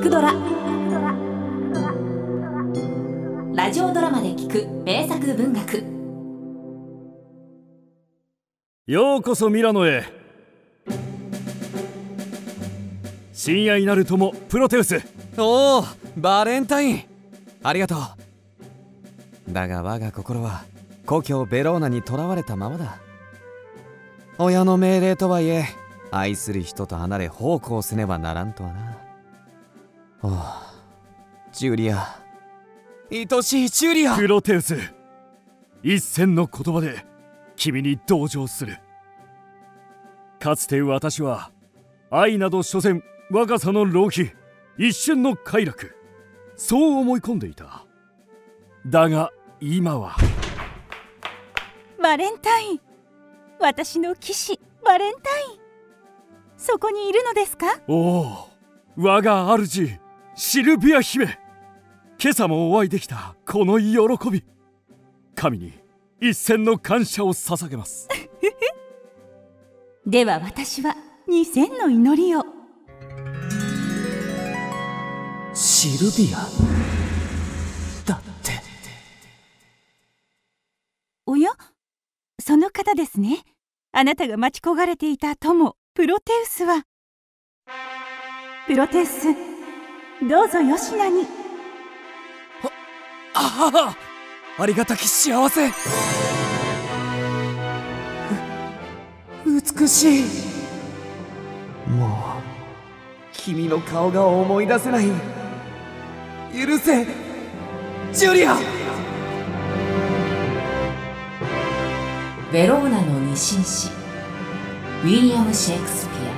聞くドラ」ラジオドラマで聞く名作文学。ようこそミラノへ。深夜になるともプロテウス。おお、バレンタイン、ありがとう。だが我が心は故郷ベローナにとらわれたままだ。親の命令とはいえ愛する人と離れ奉公せねばならんとはな。おう、ジュリア、愛しいジュリア。プロテウス、一戦の言葉で君に同情する。かつて私は愛など所詮若さの浪費、一瞬の快楽、そう思い込んでいた。だが今は。バレンタイン、私の騎士バレンタイン、そこにいるのですか。おお、我が主シルビア姫、今朝もお会いできたこの喜び、神に一千の感謝を捧げます。では私は二千の祈りを。シルビアだって。おや、その方ですね。あなたが待ち焦がれていた友、プロテウスは。プロテウス、どうぞよしなに。あはは、ありがたき幸せ。美しい。もう君の顔が思い出せない。許せ、ジュリア。ベローナの二神子、ウィリアム・シェイクスピア。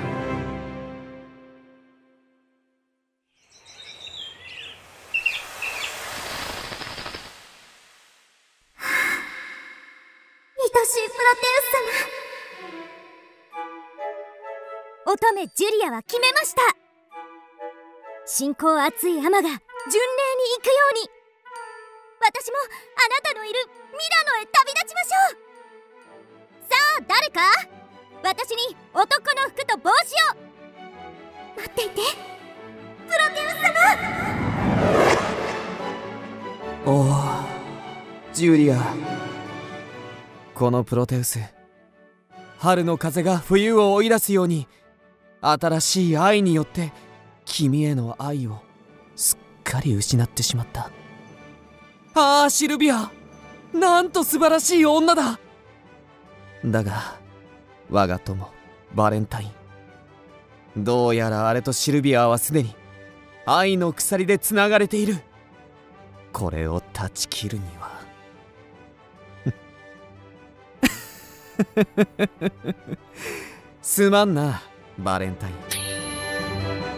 乙女ジュリアは決めました。信仰熱いアマが巡礼に行くように、私もあなたのいるミラノへ旅立ちましょう。さあ誰か、私に男の服と帽子を。待っていて、プロテウス様。おお、ジュリア。このプロテウス、春の風が冬を追い出すように、新しい愛によって君への愛をすっかり失ってしまった。ああ、シルビア、なんと素晴らしい女だ。だが我が友バレンタイン、どうやらあれとシルビアはすでに愛の鎖でつながれている。これを断ち切るには。すまんなバレンタイン。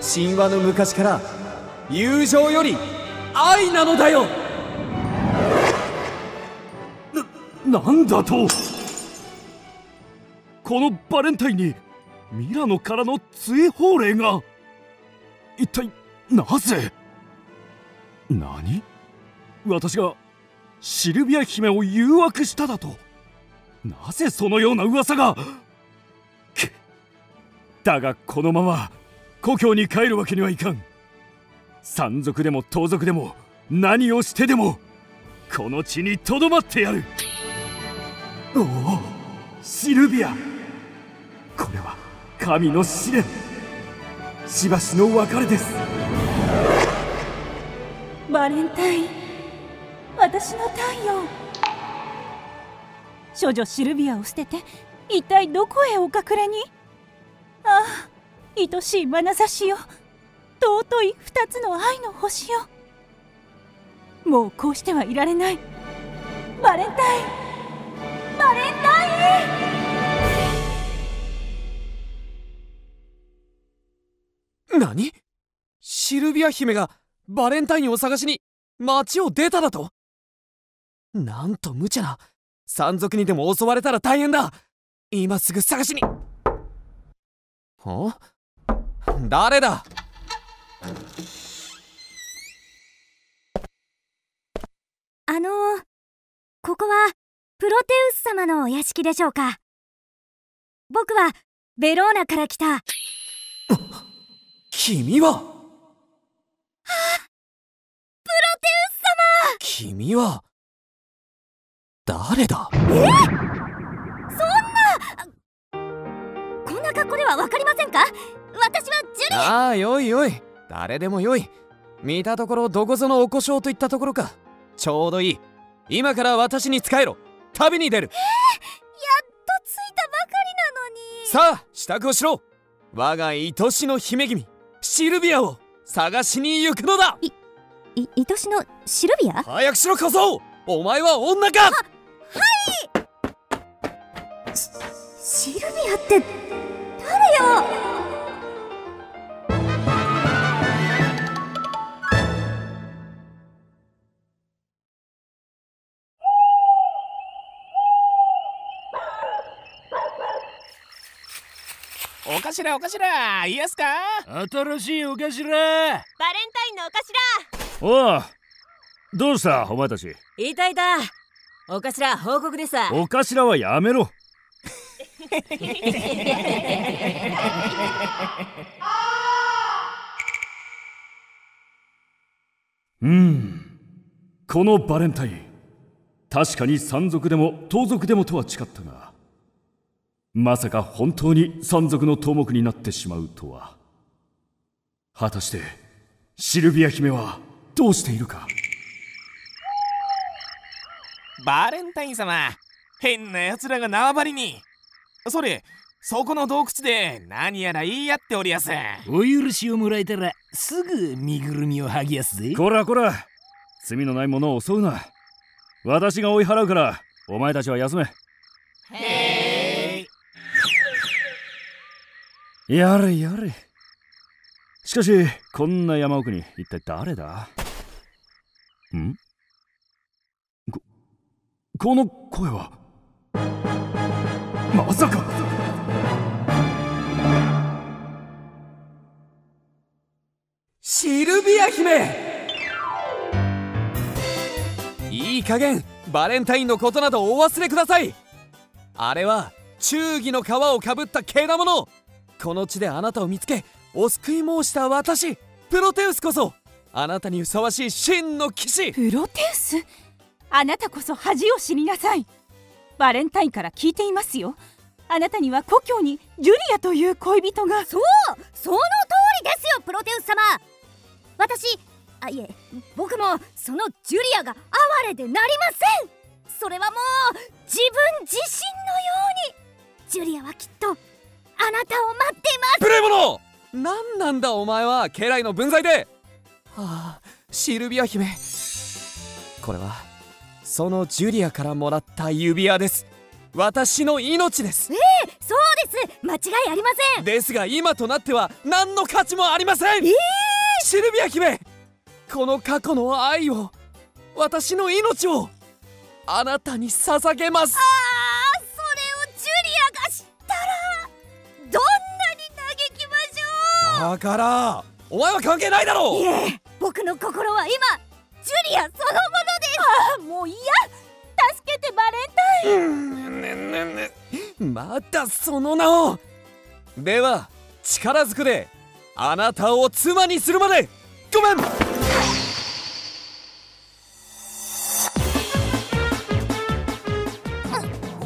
神話の昔から友情より愛なのだよ。なんだと。このバレンタインにミラノからの追放令が。一体なぜ。何、私がシルビア姫を誘惑しただと。なぜそのような噂が。だがこのまま故郷に帰るわけにはいかん。山賊でも盗賊でも何をしてでもこの地にとどまってやる。おお、シルビア、これは神の試練、しばしの別れです。バレンタイン、私の太陽。少女シルビアを捨てて一体どこへお隠れに。ああ、愛しい眼差しよ、尊い二つの愛の星よ。もうこうしてはいられない。バレンタイン、バレンタイン。何、シルビア姫がバレンタインを探しに町を出ただと。なんと無茶な。山賊にでも襲われたら大変だ。今すぐ探しに。は？誰だ？ここはプロテウス様のお屋敷でしょうか。僕はベローナから来た。君は君は誰だ？そんなこんな格好では分かりませんか？私はジュリー。ああ、よいよい、誰でもよい。見たところどこぞのお小姓といったところか。ちょうどいい。今から私に仕えろ。旅に出る。やっと着いたばかりなのに。さあ、支度をしろ。我が愛しの姫君シルビアを探しに行くのだ。愛しのシルビア？早くしろ小僧、お前は女か。はい。シルビアって誰よ。お頭お頭、いやすか。新しいお頭。バレンタインのお頭。おう、どうしたお前たち。いたいた、お頭報告でさ。お頭はやめろ。このバレンタイン、確かに山賊でも盗賊でもとは違ったが、まさか本当に山賊の頭目になってしまうとは。果たしてシルビア姫はどうしているか。バレンタイン様、変な奴らが縄張りに。それ、そこの洞窟で何やら言い合っておりやす。お許しをもらえたらすぐ身ぐるみを剥ぎやすぜ。こらこら、罪のないものを襲うな。私が追い払うからお前たちは休め。へえ。やれやれ。しかしこんな山奥に一体誰だん？この声はまさか。シルビア姫、いい加減バレンタインのことなどお忘れください。あれは忠義の皮をかぶったけなもの。この地であなたを見つけお救い申した私プロテウスこそあなたにふさわしい真の騎士。プロテウス、あなたこそ恥を知りなさい。バレンタインから聞いていますよ。あなたには故郷にジュリアという恋人が。そう、その通りですよプロテウス様。私、あ、いえ、僕もそのジュリアが哀れでなりません。それはもう自分自身のように。ジュリアはきっとあなたを待っています。無礼者、何なんだお前は。家来の分際で。はあ、シルビア姫、これはそのジュリアからもらった指輪です。私の命です。ええ、そうです、間違いありません。ですが今となっては何の価値もありません。シルビア姫、この過去の愛を、私の命をあなたに捧げます。だからお前は関係ないだろう。いえ、僕の心は今ジュリアそのものです。ああ、もういや、助けてバレンタイン。またその名を。では力ずくであなたを妻にするまでごめん。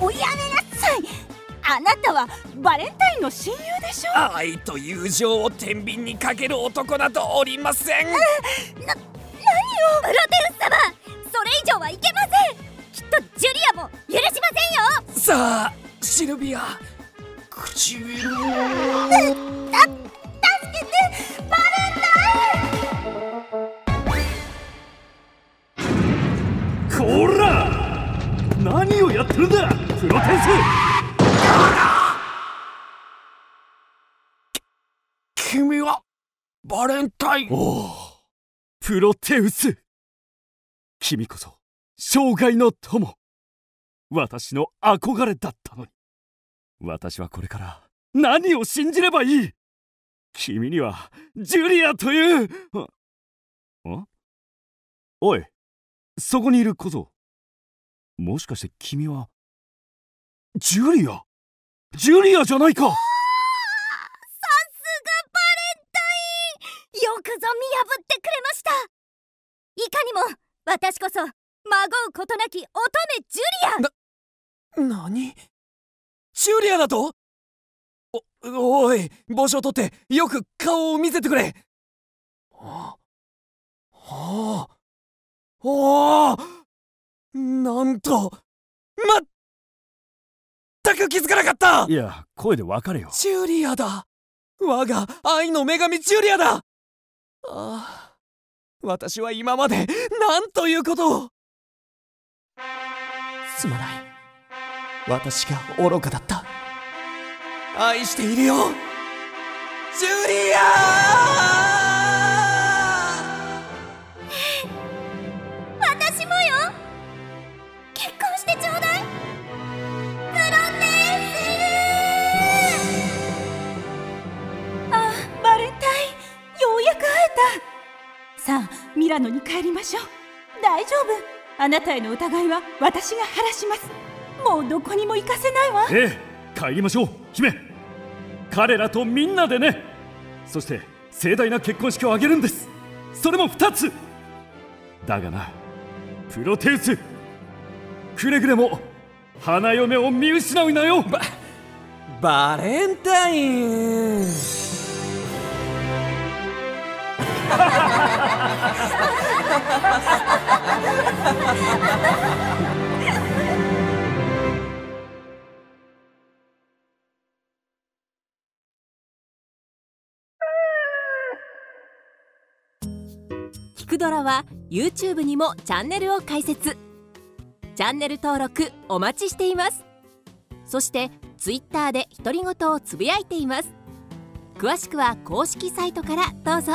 おやめなさい。あなたはバレンタインの親友でしょう。愛と友情を天秤にかける男などおりません。何をプロテウス様、それ以上はいけません。きっとジュリアも許しませんよ。さあシルビア、唇を助けてバレンタイン。こら、何をやってるんだプロテウス。君はバレンタイン。おお、プロテウス、君こそ生涯の友、私の憧れだったのに。私はこれから何を信じればいい。君にはジュリアという。おい、そこにいる小僧、もしかして君はジュリアじゃないか。よくぞ見破ってくれました。いかにも私こそうことなき乙女ジュリア。何ジュリアだと？おい帽子を取ってよく顔を見せてくれ。ああああ、なんと全く気づかなかった。いや、声でわかれよ。ジュリアだ、我が愛の女神ジュリアだ。ああ、私は今までなんということを。すまない、私が愚かだった。愛しているよジュリア。私もよ、結婚してちょうだい。プロテンス。あ、バレンタイン、ようやく会えた。さあミラノに帰りましょう。大丈夫、あなたへの疑いは私が晴らします。もうどこにも行かせないわ。ええ、帰りましょう姫。彼らとみんなでね。そして盛大な結婚式を挙げるんです。それも2つ。だがなプロテウス、くれぐれも花嫁を見失うなよ。バレンタインひくドラは YouTube にもチャンネルを開設。チャンネル登録お待ちしています。そして Twitter で独り言をつぶやいています。詳しくは公式サイトからどうぞ。